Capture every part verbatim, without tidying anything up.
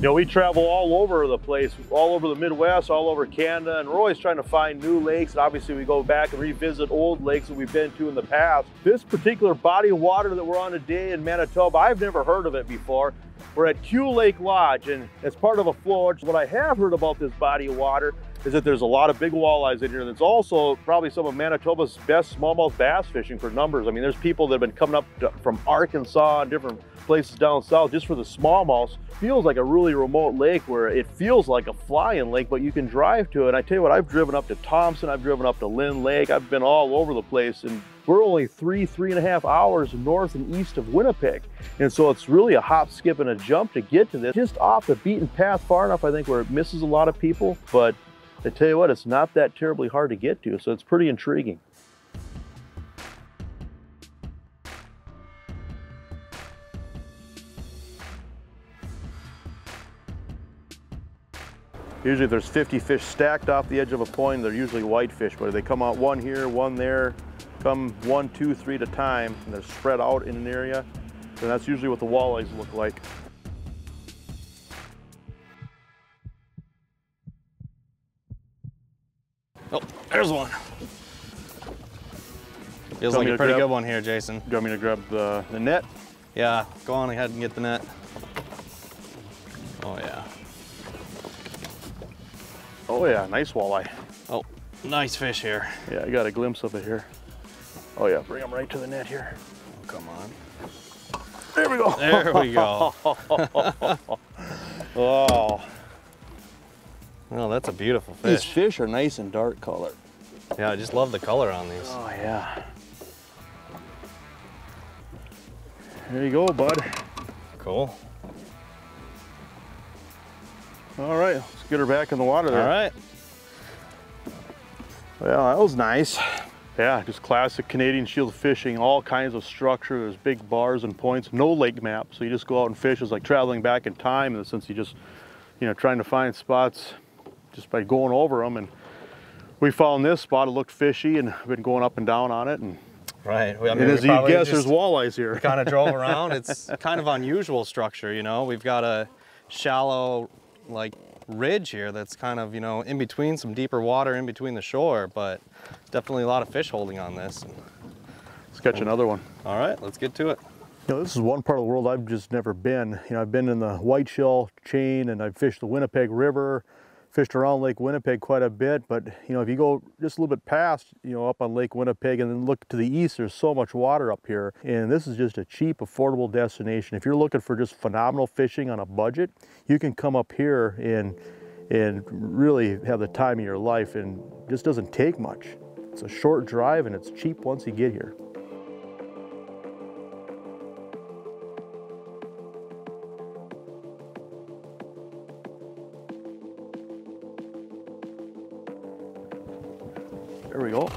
You know, we travel all over the place, all over the Midwest, all over Canada, and we're always trying to find new lakes. And obviously we go back and revisit old lakes that we've been to in the past. This particular body of water that we're on today in Manitoba, I've never heard of it before. We're at Q Lake Lodge, and it's part of a flood. What I have heard about this body of water is that there's a lot of big walleyes in here. That's also probably some of Manitoba's best smallmouth bass fishing for numbers. I mean, there's people that have been coming up to, from Arkansas and different places down south just for the smallmouth. Feels like a really remote lake where it feels like a fly-in lake, but you can drive to it. And I tell you what, I've driven up to Thompson, I've driven up to Lynn Lake, I've been all over the place, and we're only three, three and a half hours north and east of Winnipeg. And so it's really a hop, skip, and a jump to get to this. Just off the beaten path far enough, I think, where it misses a lot of people, but I tell you what, it's not that terribly hard to get to, so it's pretty intriguing. Usually if there's fifty fish stacked off the edge of a point, they're usually whitefish, but they come out one here, one there, come one, two, three at a time, and they're spread out in an area, and that's usually what the walleyes look like. Oh, there's one. Feels like a pretty good one here, Jason. You want me to grab the, the net? Yeah, go on ahead and get the net. Oh, yeah. Oh, yeah, nice walleye. Oh, nice fish here. Yeah, I got a glimpse of it here. Oh, yeah, bring him right to the net here. Oh, come on. There we go. There we go. Oh. Well, that's a beautiful fish. These fish are nice and dark color. Yeah, I just love the color on these. Oh, yeah. There you go, bud. Cool. All right, let's get her back in the water there. All right. Well, that was nice. Yeah, just classic Canadian Shield fishing, all kinds of structure. There's big bars and points, no lake map. So you just go out and fish. It's like traveling back in time in the sense you just, you know, trying to find spots just by going over them, and we found this spot. It looked fishy, and I've been going up and down on it. And right, well, I mean, and as you guess, there's walleyes here. We kind of drove around. It's kind of unusual structure, you know. We've got a shallow, like, ridge here that's kind of, you know, in between some deeper water, in between the shore, but definitely a lot of fish holding on this. Let's catch another one. All right, let's get to it. You know, this is one part of the world I've just never been. You know, I've been in the white shell chain, and I've fished the Winnipeg River, fished around Lake Winnipeg quite a bit. But, you know, if you go just a little bit past, you know, up on Lake Winnipeg and then look to the east, there's so much water up here. And this is just a cheap, affordable destination. If you're looking for just phenomenal fishing on a budget, you can come up here and, and really have the time of your life, and it just doesn't take much. It's a short drive, and it's cheap once you get here. There we go.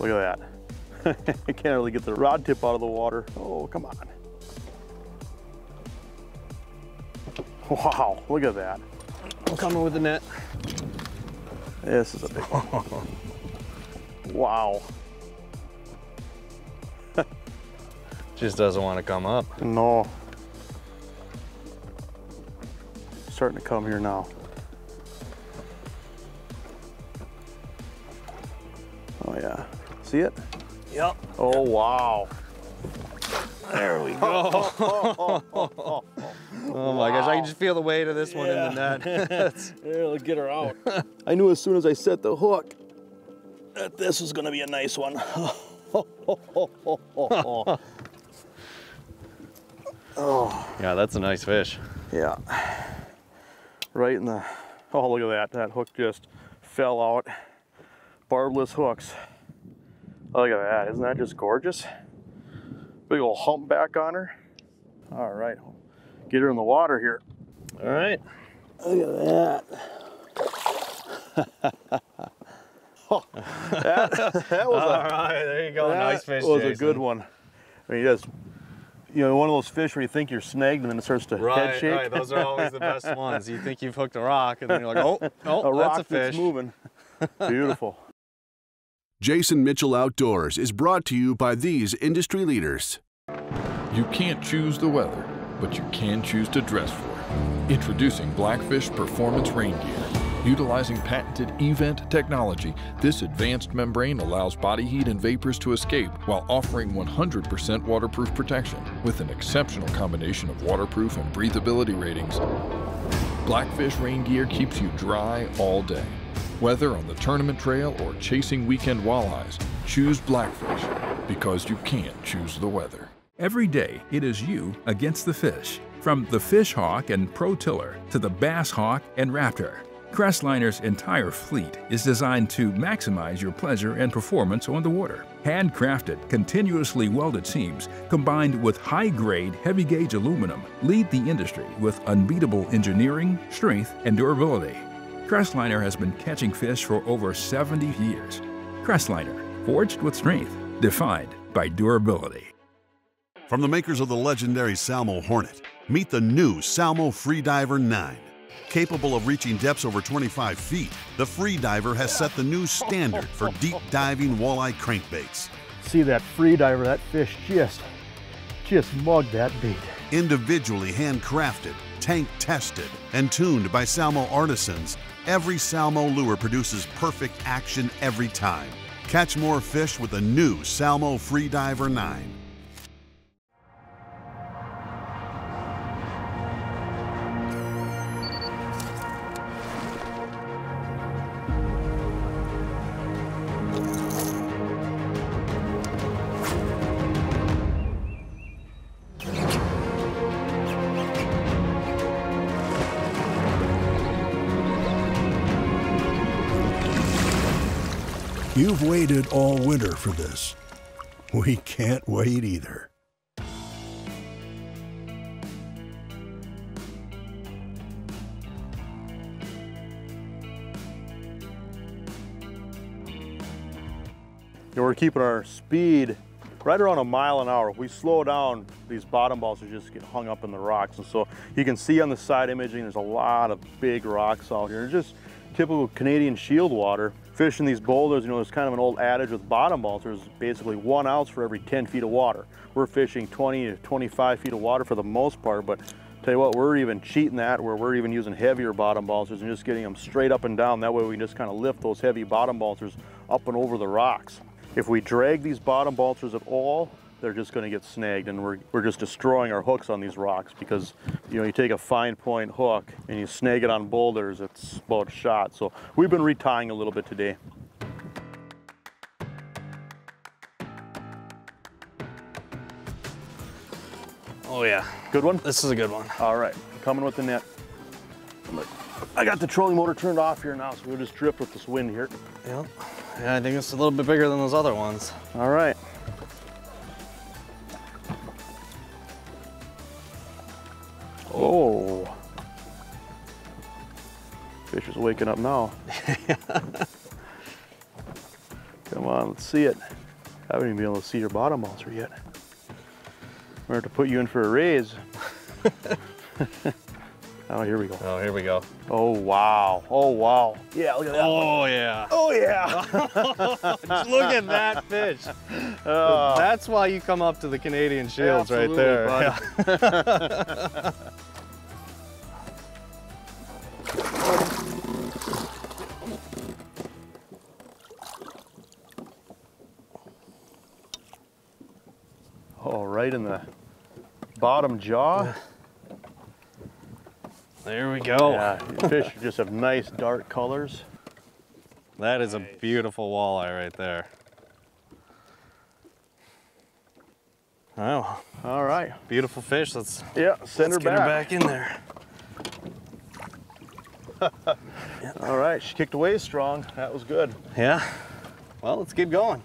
Look at that. I can't really get the rod tip out of the water. Oh, come on. Wow, look at that. I'm coming with the net. This is a big one. Wow. Just doesn't want to come up. No. Starting to come here now. Oh yeah, see it? Yep. Oh wow. There we go. Oh, oh, oh, oh, oh, oh. oh my wow. gosh, I can just feel the weight of this yeah. one in the net. Yeah, let's get her out. I knew as soon as I set the hook that this was gonna be a nice one. Oh. Yeah, that's a nice fish. Yeah. Right in the, oh, look at that. That hook just fell out. Barbless hooks. Look at that. Isn't that just gorgeous? Big old humpback on her. All right. Get her in the water here. All right. Look at that. Oh, that, that was All a, right. There you go. Nice fish, Jason. That was a good one. I mean, just, you know, one of those fish where you think you're snagged and then it starts to right, head shake. Right, those are always the best ones. You think you've hooked a rock and then you're like, oh, oh, a that's rock a fish. That's moving. Beautiful. Jason Mitchell Outdoors is brought to you by these industry leaders. You can't choose the weather, but you can choose to dress for it. Introducing Blackfish Performance Rain Gear. Utilizing patented eVent technology, this advanced membrane allows body heat and vapors to escape while offering one hundred percent waterproof protection. With an exceptional combination of waterproof and breathability ratings, Blackfish Rain Gear keeps you dry all day. Whether on the tournament trail or chasing weekend walleyes, choose Blackfish because you can't choose the weather. Every day, it is you against the fish. From the fish hawk and pro tiller to the bass hawk and raptor, Crestliner's entire fleet is designed to maximize your pleasure and performance on the water. Handcrafted, continuously welded seams combined with high-grade, heavy-gauge aluminum lead the industry with unbeatable engineering, strength, and durability. Crestliner has been catching fish for over seventy years. Crestliner, forged with strength, defined by durability. From the makers of the legendary Salmo Hornet, meet the new Salmo Freediver nine. Capable of reaching depths over twenty-five feet, the Freediver has set the new standard for deep diving walleye crankbaits. See that Freediver, that fish just, just mugged that bait. Individually handcrafted, tank tested, and tuned by Salmo artisans, every Salmo lure produces perfect action every time. Catch more fish with the new Salmo Freediver nine. You've waited all winter for this. We can't wait either. Yeah, we're keeping our speed right around a mile an hour. If we slow down, these bottom balls just get hung up in the rocks. And so you can see on the side imaging, there's a lot of big rocks out here. It's just typical Canadian Shield water. Fishing these boulders, you know, there's kind of an old adage with bottom balls. There's basically one ounce for every ten feet of water. We're fishing twenty to twenty-five feet of water for the most part, but tell you what, we're even cheating that, where we're even using heavier bottom balsers and just getting them straight up and down. That way we can just kind of lift those heavy bottom balsers up and over the rocks. If we drag these bottom balsers at all, they're just gonna get snagged, and we're, we're just destroying our hooks on these rocks because, you know, you take a fine point hook and you snag it on boulders, it's about a shot. So we've been retying a little bit today. Oh yeah. Good one? This is a good one. All right, coming with the net. I got the trolling motor turned off here now, so we'll just drift with this wind here. Yeah, yeah, I think it's a little bit bigger than those other ones. All right. Oh, fish is waking up now. Come on, let's see it. I haven't even been able to see your bottom monster yet. We're going to have to put you in for a raise. Oh, here we go. Oh, here we go. Oh, wow. Oh, wow. Yeah, look at that. Oh, one. Yeah. Oh, yeah. Just look at that fish. Uh, That's why you come up to the Canadian Shields right there. Yeah. Oh, right in the bottom jaw. There we go. Yeah, fish just have nice dark colors. That is a beautiful walleye right there. Wow. All right. Beautiful fish. Let's, yeah, send let's her, back. her back in there. Yep. All right, she kicked away strong. That was good. Yeah. Well, let's keep going.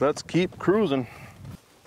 Let's keep cruising.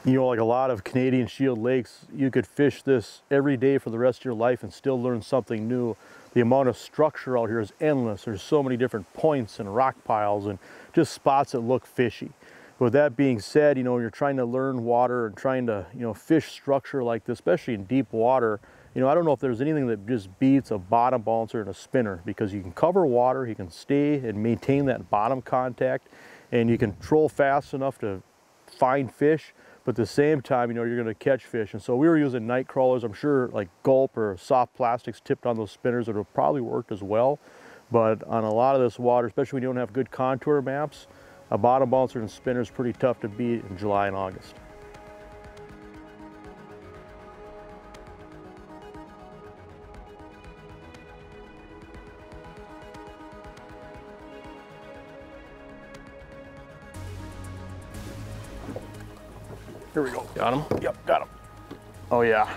You know, like a lot of Canadian Shield lakes, you could fish this every day for the rest of your life and still learn something new. The amount of structure out here is endless. There's so many different points and rock piles and just spots that look fishy. With that being said, you know, you're trying to learn water and trying to, you know, fish structure like this, especially in deep water. You know, I don't know if there's anything that just beats a bottom bouncer and a spinner, because you can cover water, you can stay and maintain that bottom contact. and you can troll fast enough to find fish, but at the same time, you know, you're gonna catch fish. And so we were using night crawlers, I'm sure like Gulp or soft plastics tipped on those spinners that would have probably worked as well. But on a lot of this water, especially when you don't have good contour maps, a bottom bouncer and spinner is pretty tough to beat in July and August. Here we go. Got him? Yep, got him. Oh yeah.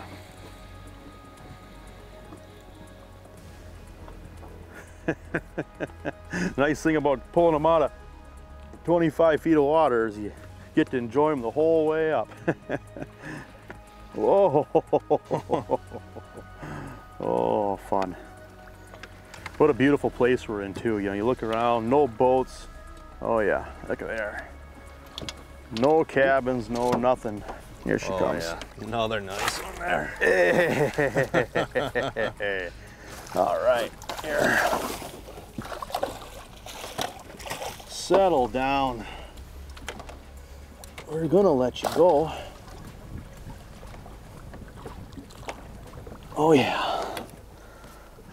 Nice thing about pulling them out of twenty-five feet of water is you get to enjoy them the whole way up. Whoa. Oh, fun. What a beautiful place we're in too. You know, you look around, no boats. Oh yeah, look at there. No cabins, no nothing. Here she oh, comes. Yeah. Another nice one there. Hey. All right, here. Settle down. We're gonna let you go. Oh yeah.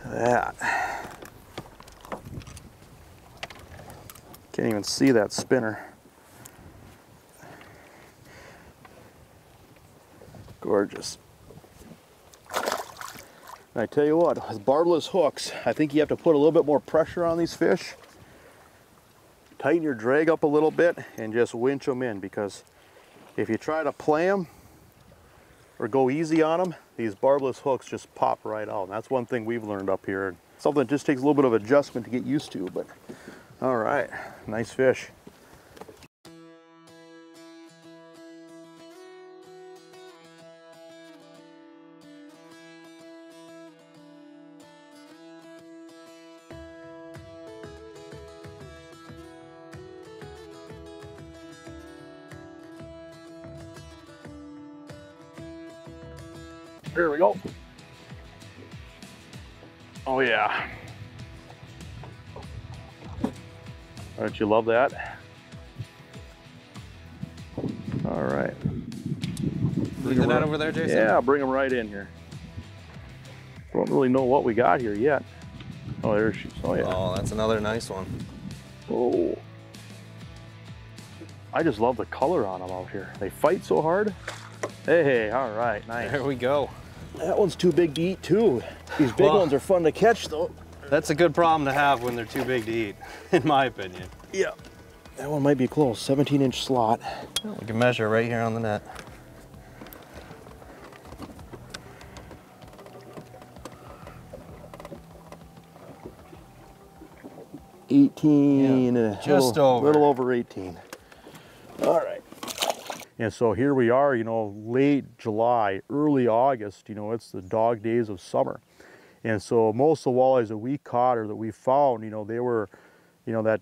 That. Can't even see that spinner. Gorgeous. And I tell you what, with barbless hooks, I think you have to put a little bit more pressure on these fish. Tighten your drag up a little bit and just winch them in, because if you try to play them or go easy on them, these barbless hooks just pop right out. And that's one thing we've learned up here. Something that just takes a little bit of adjustment to get used to, but all right, nice fish. Here we go. Oh yeah. Don't you love that? All right. Bring the net over there, Jason? Yeah, bring them right in here. Don't really know what we got here yet. Oh, there she is. Oh yeah. Oh, that's another nice one. Oh. I just love the color on them out here. They fight so hard. Hey, all right, nice. There we go. That one's too big to eat too. These big well, ones are fun to catch though. That's a good problem to have when they're too big to eat, in my opinion. Yeah. That one might be close, seventeen inch slot. We can measure right here on the net. eighteen, yeah, and a just little, over. little over eighteen. All right. And so here we are, you know, late July, early August, you know, it's the dog days of summer. And so most of the walleyes that we caught or that we found, you know, they were, you know, that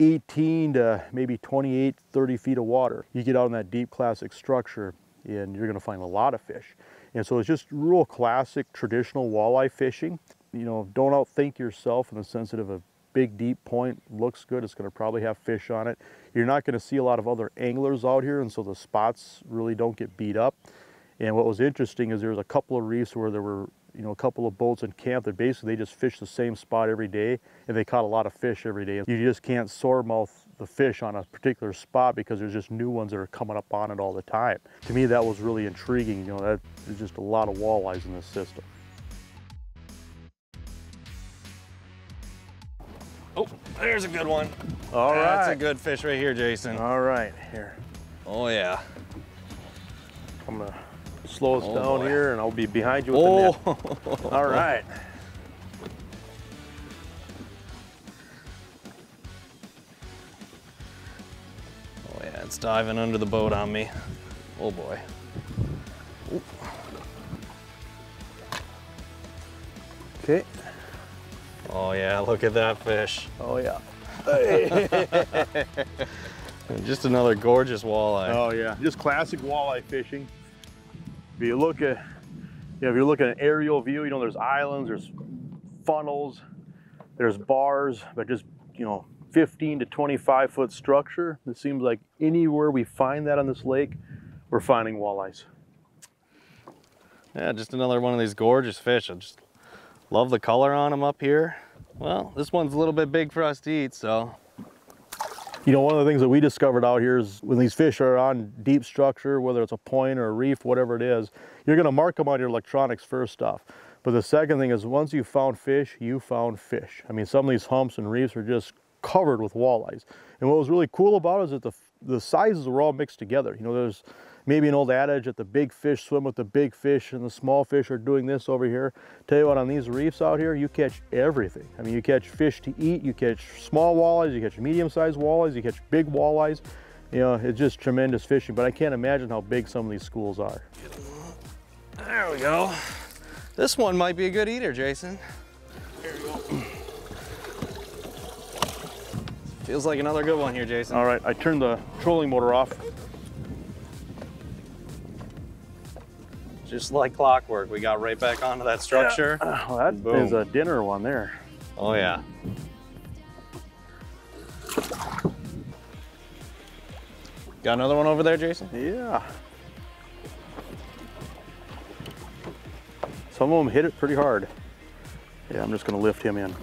eighteen to maybe twenty-eight, thirty feet of water. You get out in that deep classic structure and you're gonna find a lot of fish. And so it's just real classic traditional walleye fishing. You know, don't outthink yourself in the sense of a big deep point, looks good, it's gonna probably have fish on it. You're not gonna see a lot of other anglers out here, and so the spots really don't get beat up. And what was interesting is there was a couple of reefs where there were, you know, a couple of boats in camp that basically they just fished the same spot every day, and they caught a lot of fish every day. You just can't sourmouth the fish on a particular spot because there's just new ones that are coming up on it all the time. To me, that was really intriguing. You know, that there's just a lot of walleyes in this system. Oh, there's a good one. All right. That's a good fish right here, Jason. All right, here. Oh, yeah. I'm gonna slow us oh, down boy. here and I'll be behind you with oh. the net. All right. Oh, yeah, it's diving under the boat on me. Oh, boy. Oop. Okay. Oh yeah, look at that fish. Oh yeah. Just another gorgeous walleye. Oh yeah, just classic walleye fishing. If you look at, you know, if you're looking at aerial view, you know, there's islands, there's funnels, there's bars, but just, you know, fifteen to twenty-five foot structure. It seems like anywhere we find that on this lake, we're finding walleyes. Yeah, just another one of these gorgeous fish. I just love the color on them up here. Well, this one's a little bit big for us to eat, so. You know, one of the things that we discovered out here is when these fish are on deep structure, whether it's a point or a reef, whatever it is, you're gonna mark them on your electronics first off. But the second thing is once you found fish, you found fish. I mean, some of these humps and reefs are just covered with walleyes. And what was really cool about it is that the, the sizes were all mixed together. You know, there's maybe an old adage that the big fish swim with the big fish and the small fish are doing this over here. Tell you what, on these reefs out here, you catch everything. I mean, you catch fish to eat, you catch small walleyes, you catch medium-sized walleyes, you catch big walleyes. You know, it's just tremendous fishing, but I can't imagine how big some of these schools are. There we go. This one might be a good eater, Jason. Here we go. Feels like another good one here, Jason. All right, I turned the trolling motor off. Just like clockwork, we got right back onto that structure. Yeah. Oh, that Boom. Is a dinner one there. Oh, yeah. Got another one over there, Jason? Yeah. Some of them hit it pretty hard. Yeah, I'm just gonna lift him in.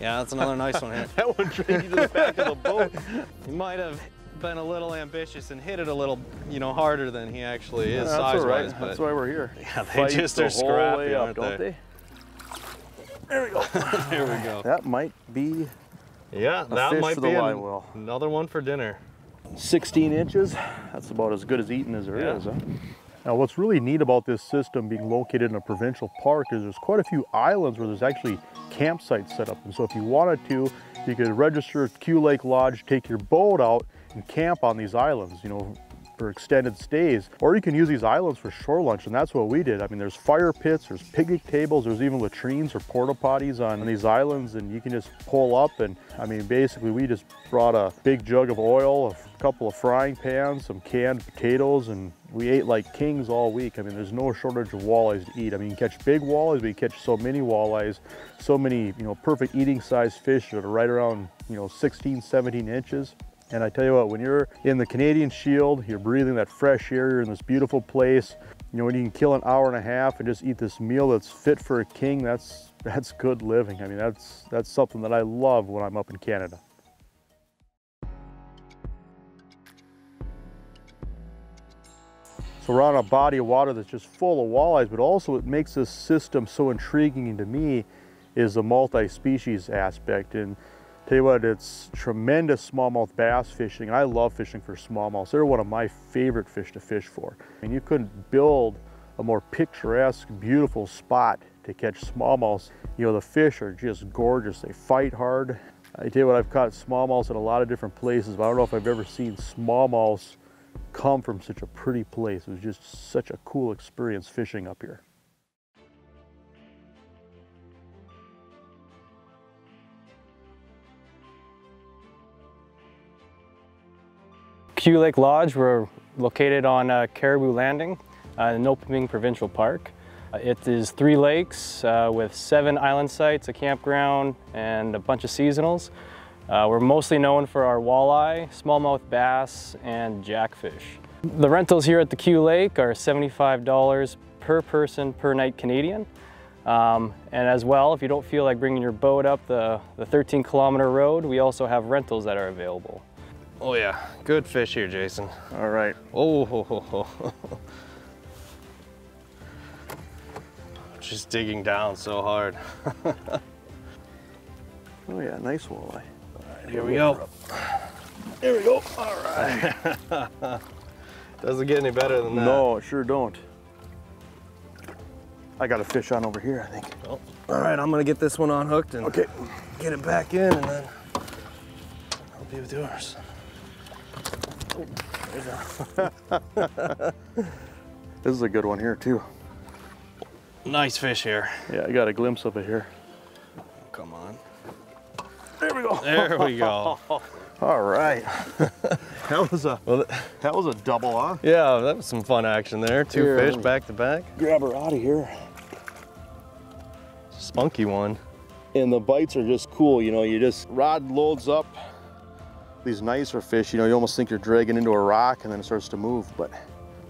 Yeah, that's another nice one here. That one dragged you to the back of the boat. He might have been a little ambitious and hit it a little, you know, harder than he actually is yeah, size-wise. Right. That's why we're here. Yeah, they Fight just the are scrappy, up, don't they? they? There we go. There we go. That might be. Yeah, that might be an, well. another one for dinner. sixteen inches. That's about as good as eating as there yeah. is. Huh? Now, what's really neat about this system being located in a provincial park is there's quite a few islands where there's actually campsites set up. And so if you wanted to, you could register at Q Lake Lodge, take your boat out and camp on these islands, you know, for extended stays. Or you can use these islands for shore lunch, and that's what we did. I mean, there's fire pits, there's picnic tables, there's even latrines or porta potties on these islands, and you can just pull up and, I mean, basically we just brought a big jug of oil, a couple of frying pans, some canned potatoes, and we ate like kings all week. I mean, there's no shortage of walleyes to eat. I mean, you can catch big walleyes, but you catch so many walleyes, so many, you know, perfect eating size fish that are right around, you know, sixteen, seventeen inches. And I tell you what, when you're in the Canadian Shield, you're breathing that fresh air, you're in this beautiful place, you know, when you can kill an hour and a half and just eat this meal that's fit for a king, that's, that's good living. I mean, that's, that's something that I love when I'm up in Canada. So we're on a body of water that's just full of walleyes, but also what makes this system so intriguing to me is the multi-species aspect. And tell you what, it's tremendous smallmouth bass fishing, and I love fishing for smallmouths. They're one of my favorite fish to fish for. And you couldn't build a more picturesque, beautiful spot to catch smallmouths. You know, the fish are just gorgeous. They fight hard. I tell you what, I've caught smallmouths in a lot of different places, but I don't know if I've ever seen smallmouths come from such a pretty place. It was just such a cool experience fishing up here. Q Lake Lodge, we're located on uh, Caribou Landing, uh, in Nopiming Provincial Park. Uh, it is three lakes uh, with seven island sites, a campground, and a bunch of seasonals. Uh, we're mostly known for our walleye, smallmouth bass, and jackfish. The rentals here at the Q Lake are seventy-five dollars per person per night Canadian. Um, and as well, if you don't feel like bringing your boat up the, the thirteen kilometer road, we also have rentals that are available. Oh yeah, good fish here, Jason. All right. Oh, ho, ho, ho. Just digging down so hard. Oh yeah, nice walleye. Here we go. Here we go. All right. Doesn't get any better than that. No, it sure don't. I got a fish on over here, I think. Oh. All right, I'm gonna get this one unhooked and okay. get it back in, and then I'll be with yours. Oh, there you go. This is a good one here too. Nice fish here. Yeah, I got a glimpse of it here. Come on. There we go. There we go. All right. That was a well, that was a double, huh? Yeah, that was some fun action there. Two here, fish back to back. Grab her out of here. spunky one. And the bites are just cool, you know, you just, rod loads up these nicer fish, you know, you almost think you're dragging into a rock and then it starts to move, but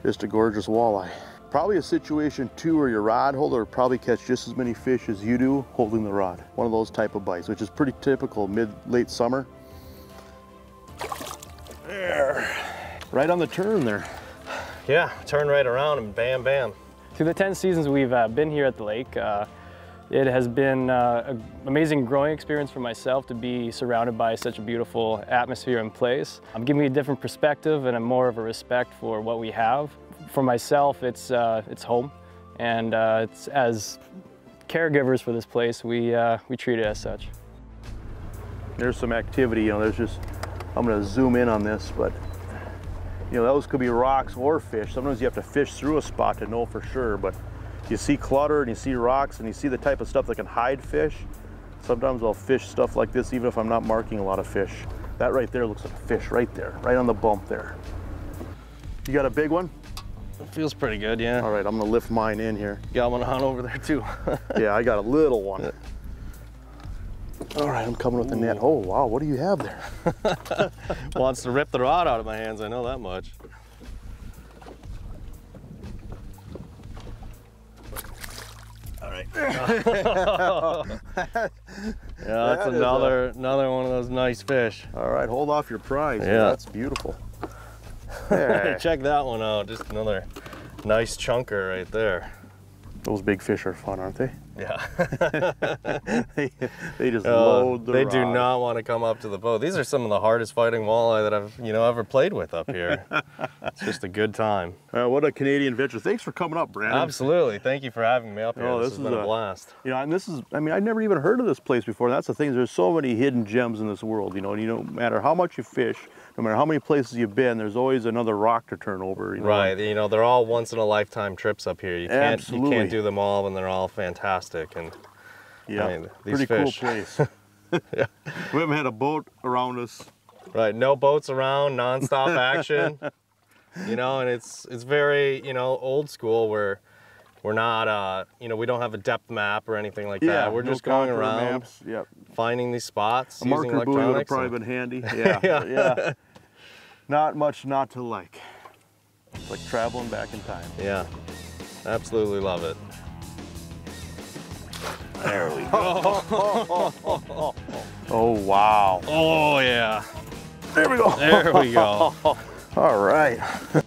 just a gorgeous walleye. Probably a situation too where your rod holder will probably catch just as many fish as you do holding the rod. One of those type of bites, which is pretty typical mid, late summer. There, right on the turn there. Yeah, turn right around and bam, bam. Through the ten seasons we've uh, been here at the lake, uh, it has been uh, an amazing growing experience for myself to be surrounded by such a beautiful atmosphere and place. I'm giving me a different perspective and a more of a respect for what we have. For myself, it's, uh, it's home, and uh, it's, as caregivers for this place, we, uh, we treat it as such. There's some activity, you know, there's just, I'm gonna zoom in on this, but you know, those could be rocks or fish. Sometimes you have to fish through a spot to know for sure, but you see clutter and you see rocks and you see the type of stuff that can hide fish. Sometimes I'll fish stuff like this even if I'm not marking a lot of fish. That right there looks like a fish right there, right on the bump there. You got a big one? It feels pretty good, yeah. All right, I'm gonna lift mine in here. Got one on over there too. Yeah, I got a little one. Yeah. All right, I'm coming with the net. Oh, wow, what do you have there? Wants to rip the rod out of my hands, I know that much. All right. Yeah, that's that another a... another one of those nice fish. All right, hold off your prize. Yeah, man, that's beautiful. Hey. Check that one out, just another nice chunker right there. Those big fish are fun, aren't they? Yeah. they, they just uh, load the They rod. do not want to come up to the boat. These are some of the hardest fighting walleye that I've you know ever played with up here. It's just a good time. Uh, what a Canadian venture. Thanks for coming up, Brandon. Absolutely. Thank you for having me up here. Oh, this, this has is been a, a blast. You know, and this is, I mean, I'd never even heard of this place before. And that's the thing. There's so many hidden gems in this world, you know, and you don't matter how much you fish, no matter how many places you've been, there's always another rock to turn over. You know? Right, you know, they're all once in a lifetime trips up here. You can't, you can't do them all, and they're all fantastic. And yeah, I mean, these pretty fish. cool place. Yeah. We haven't had a boat around us. Right, no boats around, nonstop action. You know, and it's it's very you know old school where we're not uh you know we don't have a depth map or anything like yeah, that. We're no just going around. Maps. Yep. Finding these spots, a using electronics. Marker buoy would have probably been handy. Yeah, yeah. yeah. Not much not to like. It's like traveling back in time. Yeah, absolutely love it. There we go. Oh, oh, oh, oh, oh, oh. Oh wow. Oh yeah. There we go. There we go. All right.